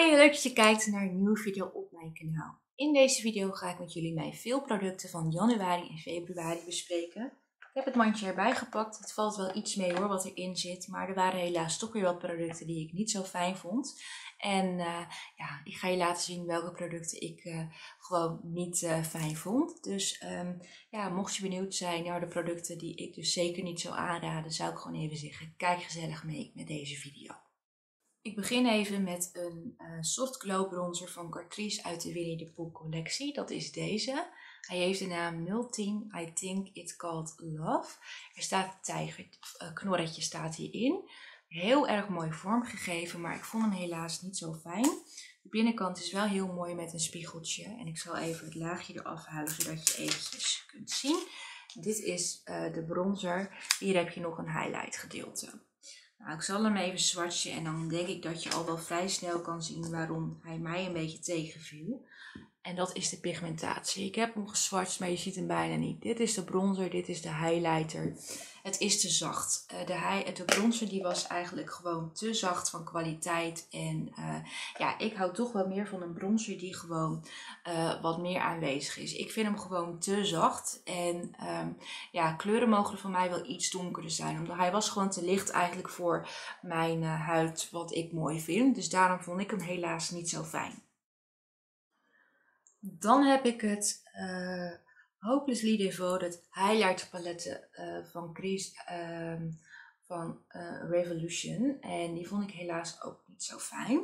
Hi, leuk dat je kijkt naar een nieuwe video op mijn kanaal. In deze video ga ik met jullie mijn veelproducten van januari en februari bespreken. Ik heb het mandje erbij gepakt. Het valt wel iets mee hoor wat erin zit. Maar er waren helaas toch weer wat producten die ik niet zo fijn vond. En ja, ik ga je laten zien welke producten ik gewoon niet fijn vond. Dus ja, mocht je benieuwd zijn naar de producten die ik dus zeker niet zou aanraden, zou ik gewoon even zeggen, kijk gezellig mee met deze video. Ik begin even met een soft glow bronzer van Catrice uit de Winnie the Pooh collectie. Dat is deze. Hij heeft de naam 010 I Think It's Called Love. Er staat een tijgerknorretje staat hierin. Heel erg mooi vormgegeven, maar ik vond hem helaas niet zo fijn. De binnenkant is wel heel mooi met een spiegeltje. En ik zal even het laagje eraf halen, zodat je eventjes kunt zien. Dit is de bronzer. Hier heb je nog een highlight gedeelte. Nou, ik zal hem even swatchen en dan denk ik dat je al wel vrij snel kan zien waarom hij mij een beetje tegenviel. En dat is de pigmentatie. Ik heb hem geswatcht, maar je ziet hem bijna niet. Dit is de bronzer, dit is de highlighter. Het is te zacht. De bronzer die was eigenlijk gewoon te zacht van kwaliteit. En ja, ik hou toch wel meer van een bronzer die gewoon wat meer aanwezig is. Ik vind hem gewoon te zacht. En ja, kleuren mogen van mij wel iets donkerder zijn. Omdat hij was gewoon te licht eigenlijk voor mijn huid, wat ik mooi vind. Dus daarom vond ik hem helaas niet zo fijn. Dan heb ik het Hopelessly Devoted Highlighter Palette van Catrice van Revolution. En die vond ik helaas ook niet zo fijn.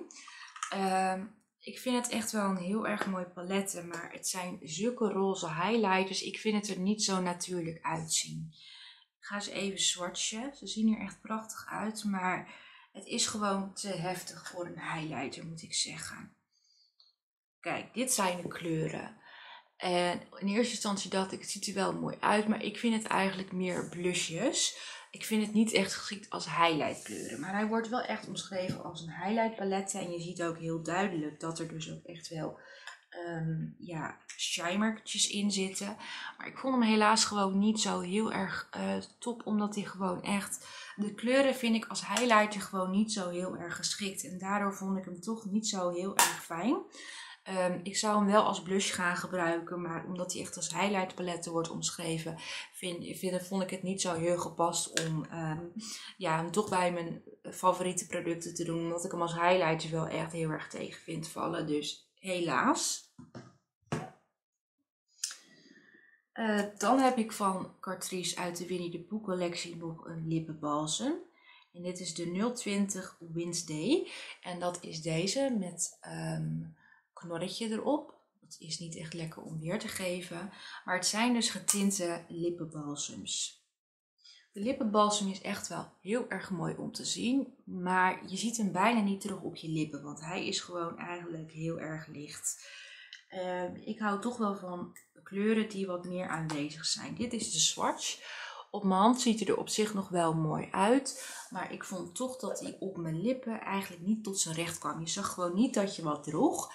Ik vind het echt wel een heel erg mooi palette, maar het zijn zulke roze highlighters. Ik vind het er niet zo natuurlijk uitzien. Ik ga ze even swatchen. Ze zien er echt prachtig uit, maar het is gewoon te heftig voor een highlighter, moet ik zeggen. Kijk, dit zijn de kleuren. En in eerste instantie dacht ik, het ziet er wel mooi uit, maar ik vind het eigenlijk meer blushjes. Ik vind het niet echt geschikt als highlight kleuren. Maar hij wordt wel echt omschreven als een highlight palette. En je ziet ook heel duidelijk dat er dus ook echt wel ja, shimertjes in zitten. Maar ik vond hem helaas gewoon niet zo heel erg top. Omdat hij gewoon echt... De kleuren vind ik als highlighter gewoon niet zo heel erg geschikt. En daardoor vond ik hem toch niet zo heel erg fijn. Ik zou hem wel als blush gaan gebruiken, maar omdat hij echt als highlight palette wordt omschreven, vond ik het niet zo heel gepast om ja, hem toch bij mijn favoriete producten te doen. Omdat ik hem als highlighter wel echt heel erg tegen vind vallen, dus helaas. Dan heb ik van Catrice uit de Winnie the Pooh collectie nog een lippenbalsem. En dit is de 020 Wednesday en dat is deze met... knorretje erop. Dat is niet echt lekker om weer te geven. Maar het zijn dus getinte lippenbalsems. De lippenbalsem is echt wel heel erg mooi om te zien. Maar je ziet hem bijna niet terug op je lippen. Want hij is gewoon eigenlijk heel erg licht. Ik hou toch wel van kleuren die wat meer aanwezig zijn. Dit is de swatch. Op mijn hand ziet hij er op zich nog wel mooi uit. Maar ik vond toch dat hij op mijn lippen eigenlijk niet tot zijn recht kwam. Je zag gewoon niet dat je wat droeg.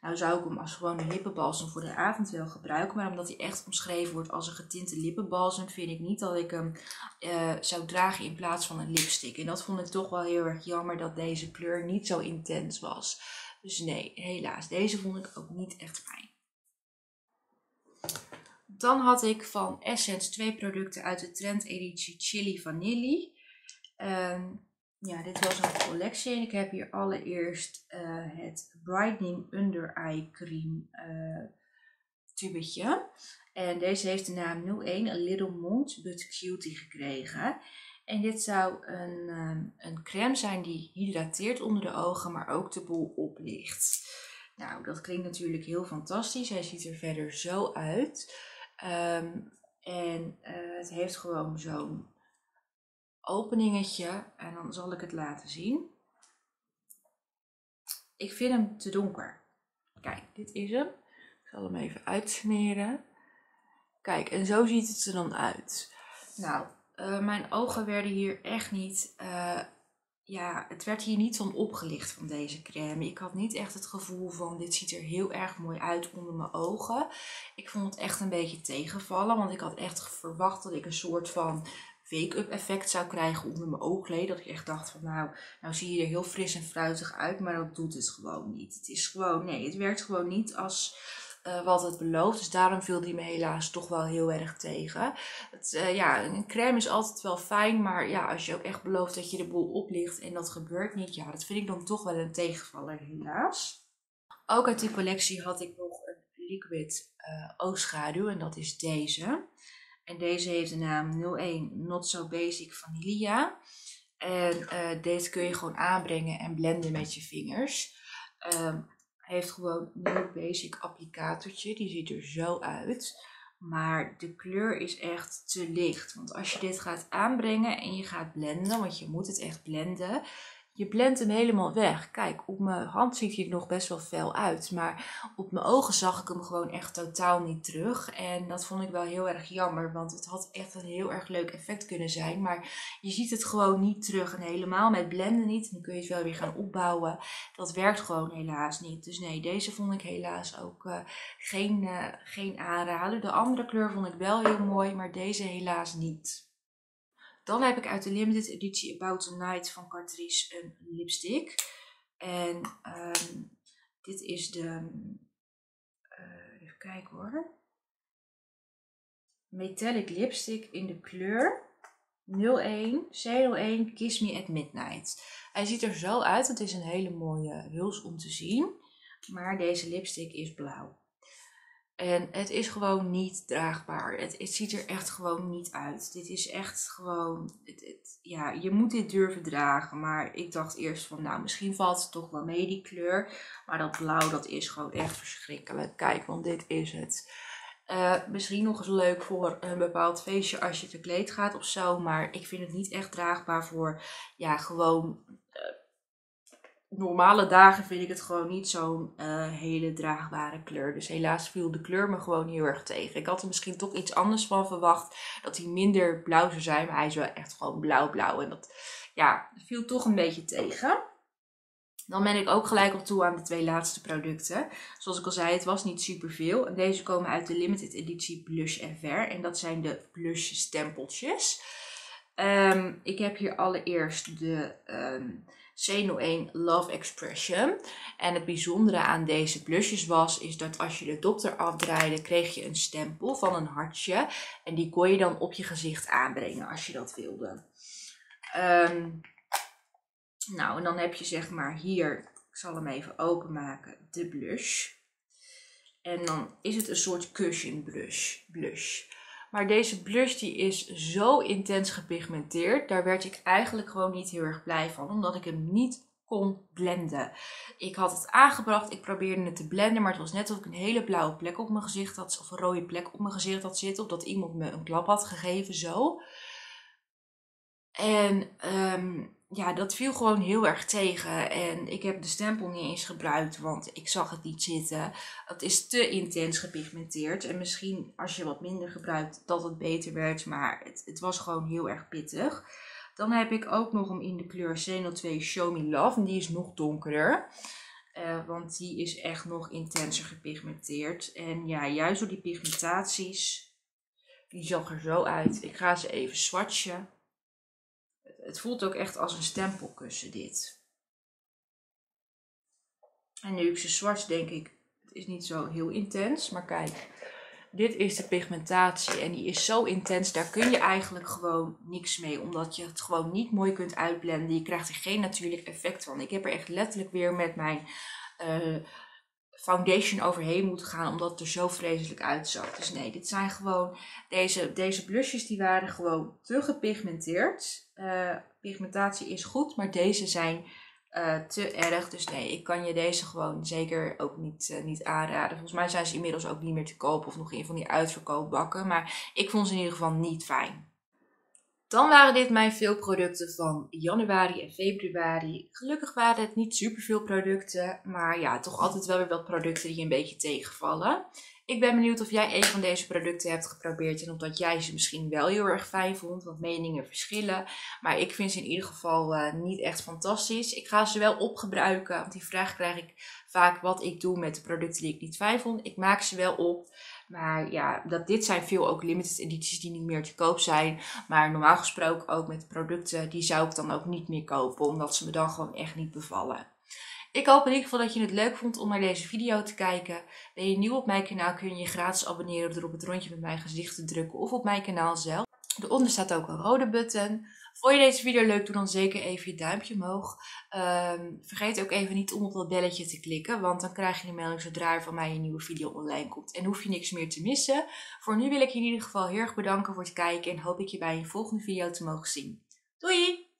Nou zou ik hem als gewoon een lippenbalsem voor de avond wel gebruiken. Maar omdat hij echt omschreven wordt als een getinte lippenbalsem, vind ik niet dat ik hem zou dragen in plaats van een lipstick. En dat vond ik toch wel heel erg jammer dat deze kleur niet zo intens was. Dus nee, helaas. Deze vond ik ook niet echt fijn. Dan had ik van Essence twee producten uit de trendeditie Chili Vanilli. Ja, dit was een collectie en ik heb hier allereerst het Brightening Under Eye Cream tubetje. En deze heeft de naam 01, A Little Mont But Cutie gekregen. En dit zou een crème zijn die hydrateert onder de ogen, maar ook de boel oplicht. Nou, dat klinkt natuurlijk heel fantastisch. Hij ziet er verder zo uit. En het heeft gewoon zo'n openingetje en dan zal ik het laten zien. Ik vind hem te donker. Kijk, dit is hem. Ik zal hem even uitsmeren. Kijk, en zo ziet het er dan uit. Nou, mijn ogen werden hier echt niet... ja, het werd hier niet van opgelicht van deze crème. Ik had niet echt het gevoel van dit ziet er heel erg mooi uit onder mijn ogen. Ik vond het echt een beetje tegenvallen, want ik had echt verwacht dat ik een soort van wake-up effect zou krijgen onder mijn oogleden. Dat ik echt dacht van nou zie je er heel fris en fruitig uit, maar dat doet het gewoon niet. Het is gewoon, nee, het werkt gewoon niet als wat het belooft. Dus daarom viel die me helaas toch wel heel erg tegen. Ja, een crème is altijd wel fijn, maar ja, als je ook echt belooft dat je de boel oplicht en dat gebeurt niet, ja, dat vind ik dan toch wel een tegenvaller helaas. Ook uit die collectie had ik nog een liquid oogschaduw en dat is deze. En deze heeft de naam 01 Not So Basic Vanilla. En deze kun je gewoon aanbrengen en blenden met je vingers. Heeft gewoon een basic applicatortje. Die ziet er zo uit. Maar de kleur is echt te licht. Want als je dit gaat aanbrengen en je gaat blenden, want je moet het echt blenden. Je blendt hem helemaal weg. Kijk, op mijn hand ziet hij er nog best wel fel uit. Maar op mijn ogen zag ik hem gewoon echt totaal niet terug. En dat vond ik wel heel erg jammer. Want het had echt een heel erg leuk effect kunnen zijn. Maar je ziet het gewoon niet terug. En helemaal met blenden niet. Dan kun je het wel weer gaan opbouwen. Dat werkt gewoon helaas niet. Dus nee, deze vond ik helaas ook geen aanrader. De andere kleur vond ik wel heel mooi. Maar deze helaas niet. Dan heb ik uit de limited editie About the Night van Catrice een lipstick. En dit is de, even kijken hoor, metallic lipstick in de kleur 01 C01 Kiss Me at Midnight. Hij ziet er zo uit, het is een hele mooie huls om te zien, maar deze lipstick is blauw. En het is gewoon niet draagbaar. Het ziet er echt gewoon niet uit. Dit is echt gewoon... ja, je moet dit durven dragen. Maar ik dacht eerst van, nou, misschien valt het toch wel mee, die kleur. Maar dat blauw, dat is gewoon echt verschrikkelijk. Kijk, want dit is het. Misschien nog eens leuk voor een bepaald feestje als je verkleed gaat of zo. Maar ik vind het niet echt draagbaar voor, ja, gewoon... normale dagen vind ik het gewoon niet zo'n hele draagbare kleur. Dus helaas viel de kleur me gewoon heel erg tegen. Ik had er misschien toch iets anders van verwacht. Dat hij minder blauw zou zijn. Maar hij is wel echt gewoon blauw-blauw. En dat, ja, viel toch een beetje tegen. Dan ben ik ook gelijk op toe aan de twee laatste producten. Zoals ik al zei, het was niet superveel. En deze komen uit de limited editie Blush en Ver. En dat zijn de blush stempeltjes. Ik heb hier allereerst de... C01 Love Expression. En het bijzondere aan deze blushes was, is dat als je de dopper afdraaide, kreeg je een stempel van een hartje. En die kon je dan op je gezicht aanbrengen als je dat wilde. Nou, en dan heb je zeg maar hier, ik zal hem even openmaken, de blush. En dan is het een soort cushion blush. Maar deze blush die is zo intens gepigmenteerd. Daar werd ik eigenlijk gewoon niet heel erg blij van. Omdat ik hem niet kon blenden. Ik had het aangebracht. Ik probeerde het te blenden. Maar het was net alsof ik een hele blauwe plek op mijn gezicht had. Of een rode plek op mijn gezicht had zitten. Of dat iemand me een klap had gegeven. Zo. En ja, dat viel gewoon heel erg tegen. En ik heb de stempel niet eens gebruikt, want ik zag het niet zitten. Het is te intens gepigmenteerd. En misschien als je wat minder gebruikt, dat het beter werkt. Maar het was gewoon heel erg pittig. Dan heb ik ook nog hem in de kleur C02 Show Me Love. En die is nog donkerder. Want die is echt nog intenser gepigmenteerd. En ja, juist door die pigmentaties. Die zag er zo uit. Ik ga ze even swatchen. Het voelt ook echt als een stempelkussen dit. En nu ik ze swatch denk ik, het is niet zo heel intens. Maar kijk, dit is de pigmentatie en die is zo intens. Daar kun je eigenlijk gewoon niks mee. Omdat je het gewoon niet mooi kunt uitblenden. Je krijgt er geen natuurlijk effect van. Ik heb er echt letterlijk weer met mijn foundation overheen moeten gaan. Omdat het er zo vreselijk uitzag. Dus nee, dit zijn gewoon... Deze blushes die waren gewoon te gepigmenteerd. Pigmentatie is goed, maar deze zijn te erg. Dus nee, ik kan je deze gewoon zeker ook niet aanraden. Volgens mij zijn ze inmiddels ook niet meer te kopen of nog in van die uitverkoopbakken. Maar ik vond ze in ieder geval niet fijn. Dan waren dit mijn veel producten van januari en februari. Gelukkig waren het niet superveel producten, maar ja, toch altijd wel weer wat producten die een beetje tegenvallen. Ik ben benieuwd of jij een van deze producten hebt geprobeerd en of dat jij ze misschien wel heel erg fijn vond, want meningen verschillen. Maar ik vind ze in ieder geval niet echt fantastisch. Ik ga ze wel opgebruiken, want die vraag krijg ik vaak wat ik doe met de producten die ik niet fijn vond. Ik maak ze wel op. Maar ja, dit zijn veel ook limited edities die niet meer te koop zijn. Maar normaal gesproken ook met producten, die zou ik dan ook niet meer kopen. Omdat ze me dan gewoon echt niet bevallen. Ik hoop in ieder geval dat je het leuk vond om naar deze video te kijken. Ben je nieuw op mijn kanaal, kun je je gratis abonneren door op het rondje met mijn gezicht te drukken. Of op mijn kanaal zelf. Daaronder staat ook een rode button. Vond je deze video leuk, doe dan zeker even je duimpje omhoog. Vergeet ook even niet om op dat belletje te klikken. Want dan krijg je een melding zodra er van mij een nieuwe video online komt. En hoef je niks meer te missen. Voor nu wil ik je in ieder geval heel erg bedanken voor het kijken. En hoop ik je bij een volgende video te mogen zien. Doei!